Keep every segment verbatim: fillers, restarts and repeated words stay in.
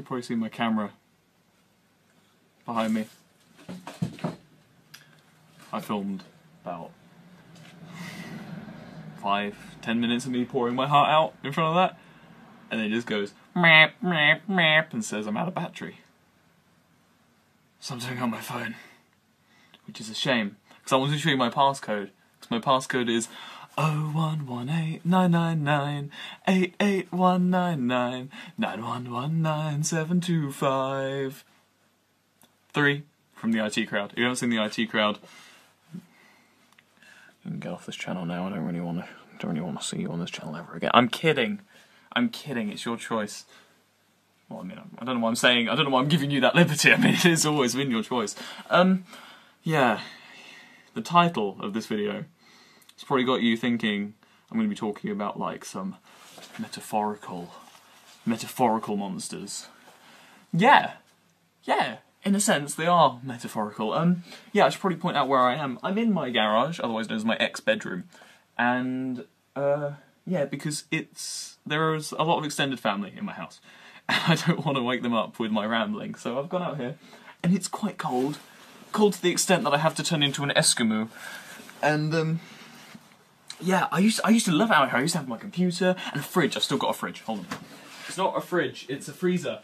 You can probably see my camera behind me. I filmed about five, ten minutes of me pouring my heart out in front of that, and then it just goes meep, meep, meep, and says I'm out of battery. Something on my phone, which is a shame, because I wanted to show you my passcode, because my passcode is zero one one eight nine nine nine eight eight one nine nine nine one one nine seven two five. Three from the I T Crowd. If you haven't seen the I T Crowd, you can get off this channel now. I don't really want to. Don't really want to see you on this channel ever again. I'm kidding. I'm kidding. It's your choice. Well, I mean, I don't know what I'm saying. I don't know why I'm giving you that liberty. I mean, it's always been your choice. Um, yeah. The title of this video. It's probably got you thinking I'm going to be talking about like some metaphorical, metaphorical monsters. Yeah, yeah. In a sense, they are metaphorical. Um, yeah, I should probably point out where I am. I'm in my garage, otherwise known as my ex-bedroom, and uh, yeah, because it's there is a lot of extended family in my house, and I don't want to wake them up with my rambling, so I've gone out here, and it's quite cold, cold to the extent that I have to turn into an Eskimo, and um. Yeah, I used to, I used to love it out here. I used to have my computer and a fridge. I've still got a fridge. Hold on. It's not a fridge. It's a freezer.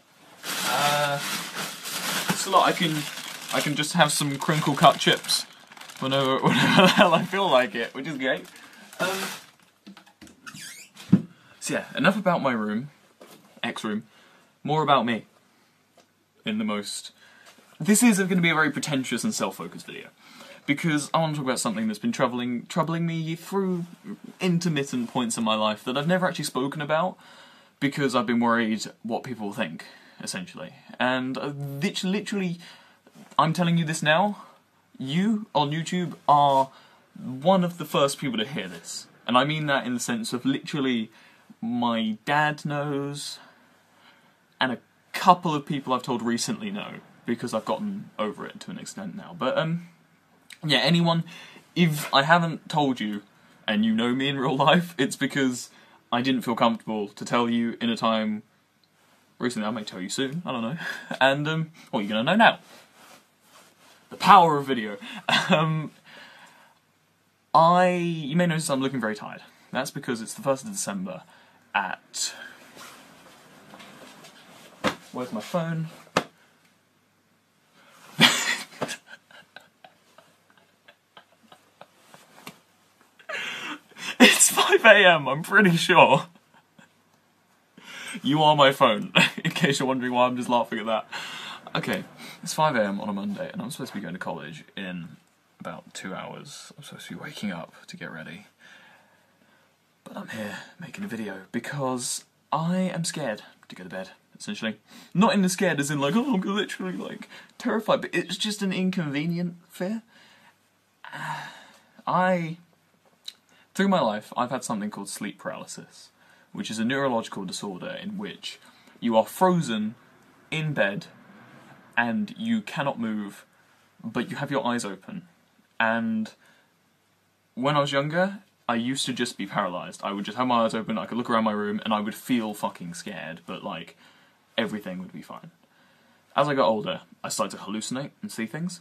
Uh, it's a lot. I can I can just have some crinkle cut chips whenever whenever the hell I feel like it, which is great. Um, so yeah, enough about my room, X room. More about me. In the most, this is going to be a very pretentious and self-focused video, because I want to talk about something that's been troubling, troubling me through intermittent points in my life that I've never actually spoken about, because I've been worried what people think, essentially. And uh, literally, I'm telling you this now, you on YouTube are one of the first people to hear this. And I mean that in the sense of literally my dad knows, and a couple of people I've told recently know, because I've gotten over it to an extent now. But, um... yeah, anyone, if I haven't told you, and you know me in real life, it's because I didn't feel comfortable to tell you in a time recently. I may tell you soon, I don't know. And, um, well, you're gonna know now. The power of video. Um, I, you may notice I'm looking very tired. That's because it's the first of December at... Where's my phone? It's five A M, I'm pretty sure. You are my phone, in case you're wondering why I'm just laughing at that. Okay, it's five A M on a Monday, and I'm supposed to be going to college in about two hours. I'm supposed to be waking up to get ready. But I'm here, making a video, because I am scared to go to bed, essentially. Not in the scared as in like, oh, I'm literally like, terrified, but it's just an inconvenient fear. Uh, I... Through my life, I've had something called sleep paralysis, which is a neurological disorder in which you are frozen in bed and you cannot move, but you have your eyes open. And when I was younger, I used to just be paralysed. I would just have my eyes open, I could look around my room, and I would feel fucking scared, but like, everything would be fine. As I got older, I started to hallucinate and see things.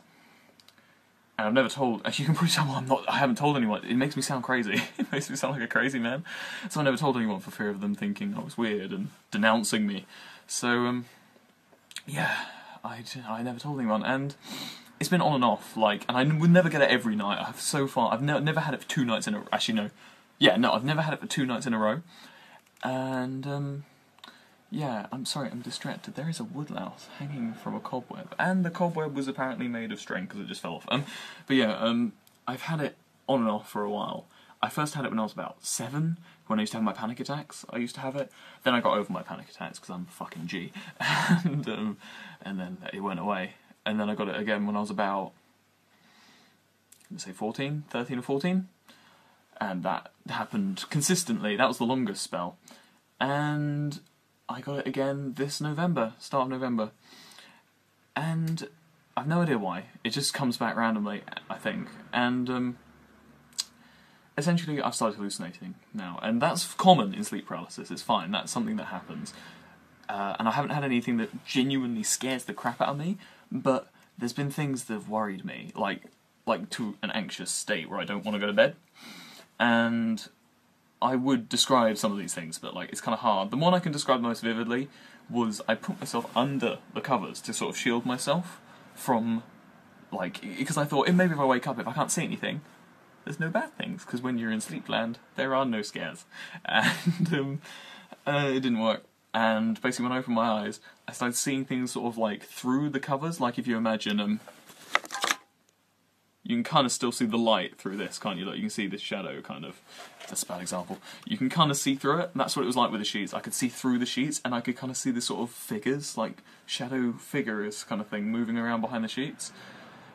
And I've never told, as you can probably tell, I'm not, I haven't told anyone. It makes me sound crazy. It makes me sound like a crazy man. So I never told anyone for fear of them thinking I was weird and denouncing me. So, um, yeah, I, I never told anyone. And it's been on and off, like, and I would never get it every night. I've so far, I've ne never had it for two nights in a row. Actually, no. Yeah, no, I've never had it for two nights in a row. And, um, yeah, I'm sorry, I'm distracted. There is a woodlouse hanging from a cobweb. And the cobweb was apparently made of string because it just fell off. Um, but yeah, um, I've had it on and off for a while. I first had it when I was about seven, when I used to have my panic attacks. I used to have it. Then I got over my panic attacks because I'm fucking G. and, um, and then it went away. And then I got it again when I was about, let's say fourteen, thirteen or fourteen. And that happened consistently. That was the longest spell. And... I got it again this November, start of November, and I've no idea why. It just comes back randomly, I think, and um, essentially I've started hallucinating now, and that's common in sleep paralysis, it's fine, that's something that happens. uh, and I haven't had anything that genuinely scares the crap out of me, but there's been things that have worried me, like like to an anxious state where I don't want to go to bed. And I would describe some of these things, but like it's kind of hard. The one I can describe most vividly was I put myself under the covers to sort of shield myself from, like, because I thought, maybe if I wake up, if I can't see anything, there's no bad things, because when you're in Sleepland, there are no scares. And um, uh, it didn't work. And basically when I opened my eyes, I started seeing things sort of like through the covers, like if you imagine, um, you can kind of still see the light through this, can't you? Like, you can see this shadow, kind of. That's a bad example. You can kind of see through it, and that's what it was like with the sheets. I could see through the sheets, and I could kind of see the sort of figures, like shadow figures kind of thing, moving around behind the sheets.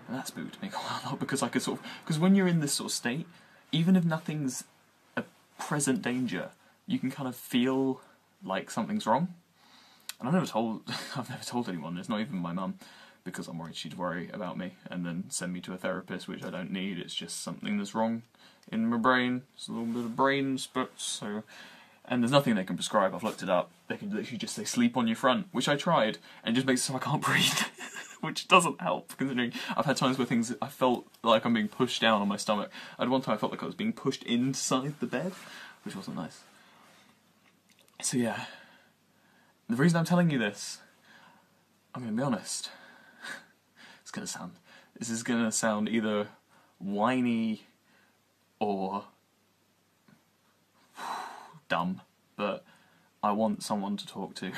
And that spooked me quite a lot, because I could sort of... Because when you're in this sort of state, even if nothing's a present danger, you can kind of feel like something's wrong. And I've never told, I've never told anyone this, not even my mum, because I'm worried she'd worry about me and then send me to a therapist, which I don't need. It's just something that's wrong in my brain. It's a little bit of brain spurt, so... And there's nothing they can prescribe. I've looked it up. They can literally just say, sleep on your front, which I tried, and it just makes it so I can't breathe, which doesn't help, considering I've had times where things, I felt like I'm being pushed down on my stomach. I had one time I felt like I was being pushed inside the bed, which wasn't nice. So yeah, the reason I'm telling you this, I'm going to be honest. It's gonna sound, this is gonna sound either whiny or dumb, but I want someone to talk to,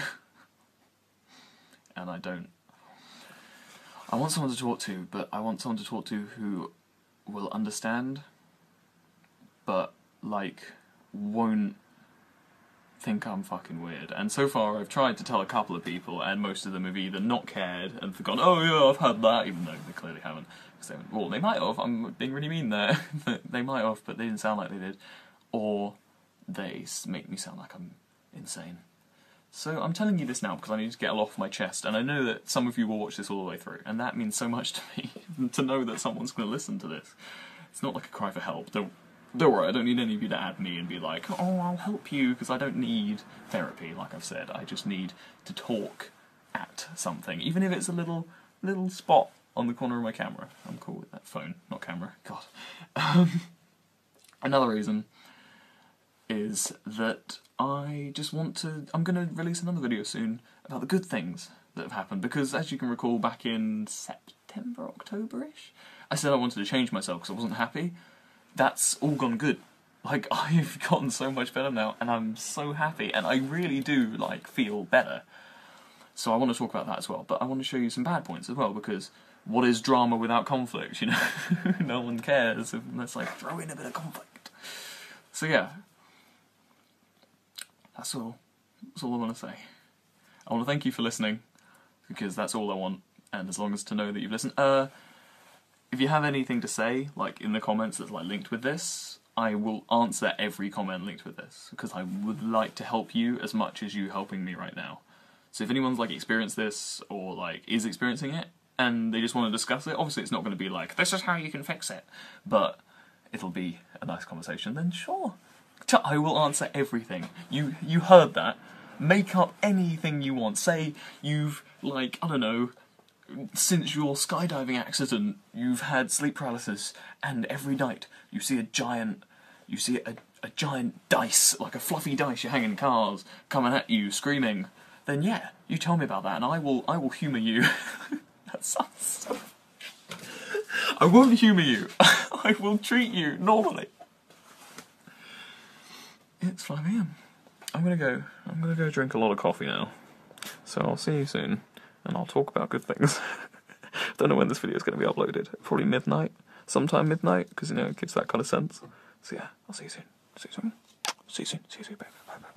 and I don't. I want someone to talk to, but I want someone to talk to who will understand, but like won't think I'm fucking weird. And so far I've tried to tell a couple of people, and most of them have either not cared and forgotten, oh yeah, I've had that, even though they clearly haven't, because they went, well, they might have, I'm being really mean there, they might have, but they didn't sound like they did, or they make me sound like I'm insane. So I'm telling you this now because I need to get it off my chest, and I know that some of you will watch this all the way through, and that means so much to me, to know that someone's going to listen to this. It's not like a cry for help, don't Don't worry, I don't need any of you to add me and be like, oh, I'll help you, because I don't need therapy, like I've said. I just need to talk at something, even if it's a little little spot on the corner of my camera. I'm cool with that. Phone, not camera. God. Um, another reason is that I just want to... I'm going to release another video soon about the good things that have happened, because as you can recall, back in September, October-ish, I said I wanted to change myself because I wasn't happy. That's all gone good. Like, I've gotten so much better now, and I'm so happy, and I really do, like, feel better. So I want to talk about that as well, but I want to show you some bad points as well, because what is drama without conflict, you know? No one cares unless, like, throw in a bit of conflict. So yeah, that's all. That's all I want to say. I want to thank you for listening, because that's all I want, and as long as to know that you've listened. Uh... If you have anything to say, like in the comments that's like linked with this, I will answer every comment linked with this, because I would like to help you as much as you helping me right now. So if anyone's like experienced this, or like is experiencing it, and they just want to discuss it, obviously it's not going to be like, this is how you can fix it, but it'll be a nice conversation, then sure. I will answer everything. You, you heard that. Make up anything you want. Say you've, like, I don't know, since your skydiving accident, you've had sleep paralysis, and every night you see a giant, you see a, a giant dice, like a fluffy dice you hang in cars, coming at you, screaming. Then yeah, you tell me about that, and I will, I will humour you. That sounds so... I won't humour you. I will treat you normally. It's five A M. I'm gonna go. I'm gonna go drink a lot of coffee now. So I'll see you soon. And I'll talk about good things. Don't know when this video is going to be uploaded. Probably midnight. Sometime midnight, because, you know, it gives that kind of sense. So yeah, I'll see you soon. See you soon. See you soon. See you soon. Bye bye. Bye.